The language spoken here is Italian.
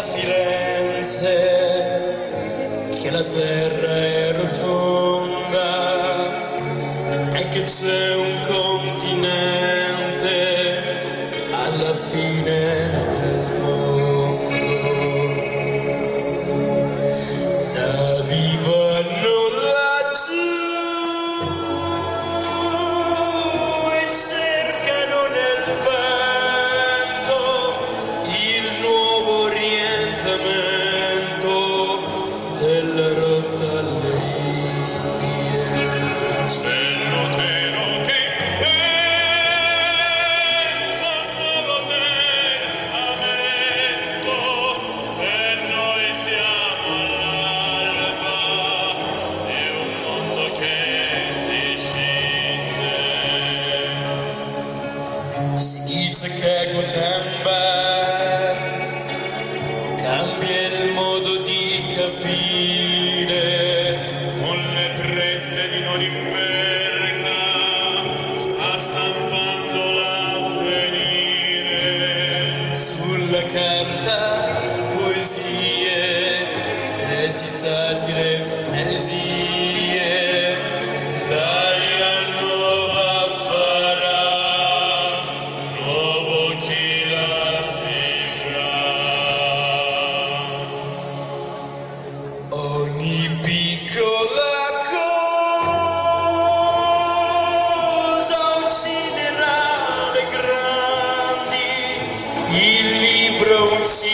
da Firenze che la terra è rotonda e che c'è un continente alla fine del mondo. La vivono laggiù e cercano nel vento il nuovo orientamento della rotta alle idee. Che Gotemba cambia il modo di capire, con le presse di Norimberga sta stampando l'avvenire. Sulla carta poesie, tesi, satire, eresie. Il libro uccide